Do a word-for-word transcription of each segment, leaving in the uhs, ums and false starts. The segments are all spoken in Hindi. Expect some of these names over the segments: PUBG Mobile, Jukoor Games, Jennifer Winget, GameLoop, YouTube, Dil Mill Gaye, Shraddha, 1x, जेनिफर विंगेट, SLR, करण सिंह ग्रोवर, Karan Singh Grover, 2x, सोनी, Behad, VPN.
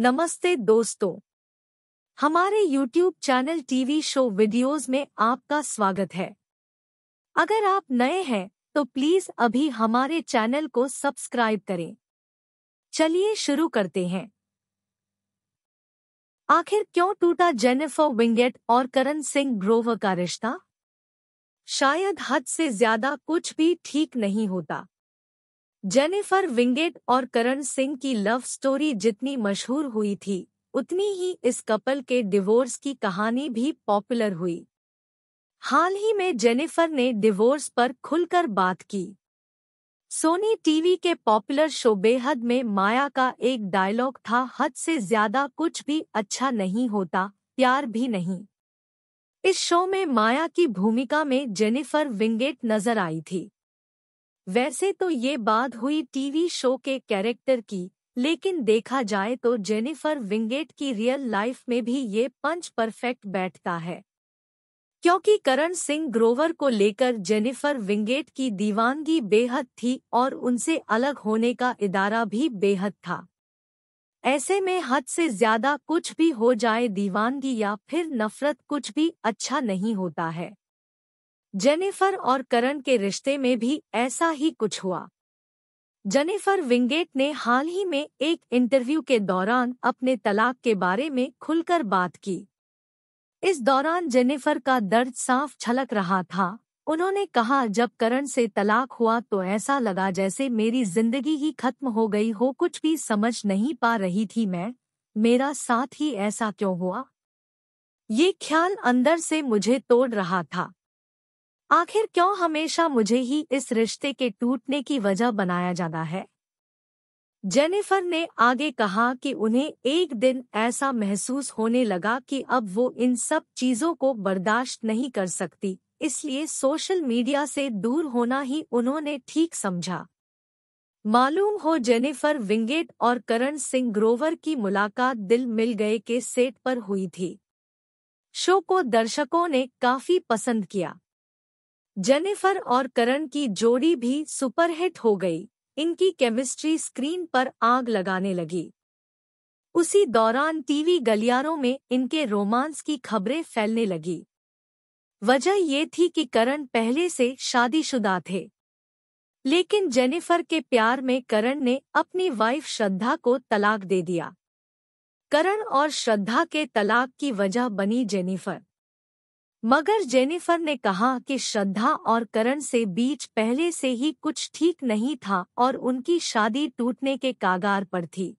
नमस्ते दोस्तों, हमारे YouTube channel TV show videos में आपका स्वागत है। अगर आप नए हैं तो प्लीज अभी हमारे चैनल को सब्सक्राइब करें। चलिए शुरू करते हैं। आखिर क्यों टूटा जेनिफर विंगेट और करन सिंह ग्रोवर का रिश्ता? शायद हद से ज्यादा कुछ भी ठीक नहीं होता। जेनिफर विंगेट और करण सिंह की लव स्टोरी जितनी मशहूर हुई थी, उतनी ही इस कपल के डिवोर्स की कहानी भी पॉपुलर हुई। हाल ही में जेनिफर ने डिवोर्स पर खुलकर बात की। सोनी टीवी के पॉपुलर शो बेहद में माया का एक डायलॉग था, हद से ज्यादा कुछ भी अच्छा नहीं होता, प्यार भी नहीं। इस शो में माया की भूमिका में जेनिफर विंगेट नजर आई थी। वैसे तो ये बात हुई टीवी शो के कैरेक्टर की, लेकिन देखा जाए तो जेनिफर विंगेट की रियल लाइफ में भी ये पंच परफेक्ट बैठता है, क्योंकि करण सिंह ग्रोवर को लेकर जेनिफर विंगेट की दीवानगी बेहद थी और उनसे अलग होने का इरादा भी बेहद था। ऐसे में हद से ज्यादा कुछ भी हो जाए, दीवानगी या फिर नफरत, कुछ भी अच्छा नहीं होता है। जेनिफर और करण के रिश्ते में भी ऐसा ही कुछ हुआ। जेनिफर विंगेट ने हाल ही में एक इंटरव्यू के दौरान अपने तलाक के बारे में खुलकर बात की। इस दौरान जेनिफर का दर्द साफ छलक रहा था। उन्होंने कहा, जब करण से तलाक हुआ तो ऐसा लगा जैसे मेरी जिंदगी ही खत्म हो गई हो, कुछ भी समझ नहीं पा रही थी मैं, मेरा साथ ही ऐसा क्यों हुआ, ये ख्याल अंदर से मुझे तोड़ रहा था। आखिर क्यों हमेशा मुझे ही इस रिश्ते के टूटने की वजह बनाया जाता है। जेनिफर ने आगे कहा कि उन्हें एक दिन ऐसा महसूस होने लगा कि अब वो इन सब चीज़ों को बर्दाश्त नहीं कर सकती, इसलिए सोशल मीडिया से दूर होना ही उन्होंने ठीक समझा। मालूम हो, जेनिफर विंगेट और करण सिंह ग्रोवर की मुलाकात दिल मिल गए के सेट पर हुई थी। शो को दर्शकों ने काफ़ी पसंद किया। जेनिफर और करण की जोड़ी भी सुपरहिट हो गई। इनकी केमिस्ट्री स्क्रीन पर आग लगाने लगी। उसी दौरान टीवी गलियारों में इनके रोमांस की खबरें फैलने लगी। वजह ये थी कि करण पहले से शादीशुदा थे, लेकिन जेनिफर के प्यार में करण ने अपनी वाइफ श्रद्धा को तलाक दे दिया। करण और श्रद्धा के तलाक की वजह बनी जेनिफर। मगर जेनिफर ने कहा कि श्रद्धा और करण से बीच पहले से ही कुछ ठीक नहीं था और उनकी शादी टूटने के कगार पर थी।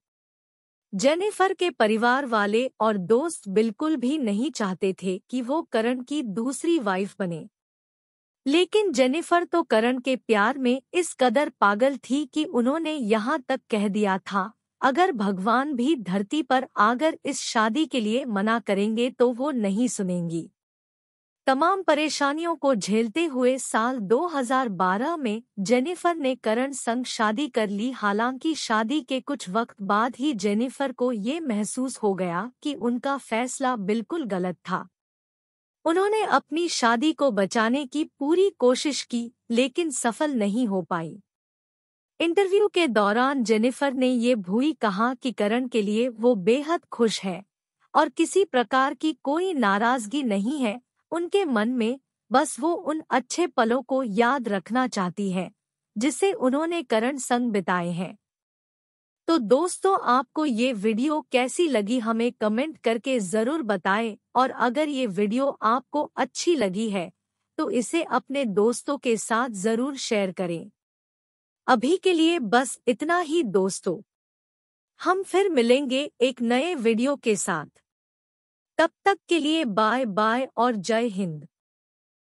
जेनिफर के परिवार वाले और दोस्त बिल्कुल भी नहीं चाहते थे कि वो करण की दूसरी वाइफ बने, लेकिन जेनिफर तो करण के प्यार में इस कदर पागल थी कि उन्होंने यहाँ तक कह दिया था, अगर भगवान भी धरती पर आकर इस शादी के लिए मना करेंगे तो वो नहीं सुनेंगी। तमाम परेशानियों को झेलते हुए साल दो हज़ार बारह में जेनिफर ने करण संग शादी कर ली। हालांकि शादी के कुछ वक्त बाद ही जेनिफर को ये महसूस हो गया कि उनका फैसला बिल्कुल गलत था। उन्होंने अपनी शादी को बचाने की पूरी कोशिश की, लेकिन सफल नहीं हो पाई। इंटरव्यू के दौरान जेनिफर ने ये भी कहा कि करण के लिए वो बेहद खुश है और किसी प्रकार की कोई नाराजगी नहीं है। उनके मन में बस वो उन अच्छे पलों को याद रखना चाहती है जिसे उन्होंने करण संग बिताए हैं। तो दोस्तों, आपको ये वीडियो कैसी लगी हमें कमेंट करके ज़रूर बताएं, और अगर ये वीडियो आपको अच्छी लगी है तो इसे अपने दोस्तों के साथ ज़रूर शेयर करें। अभी के लिए बस इतना ही दोस्तों, हम फिर मिलेंगे एक नए वीडियो के साथ। तब तक के लिए बाय बाय और जय हिंद।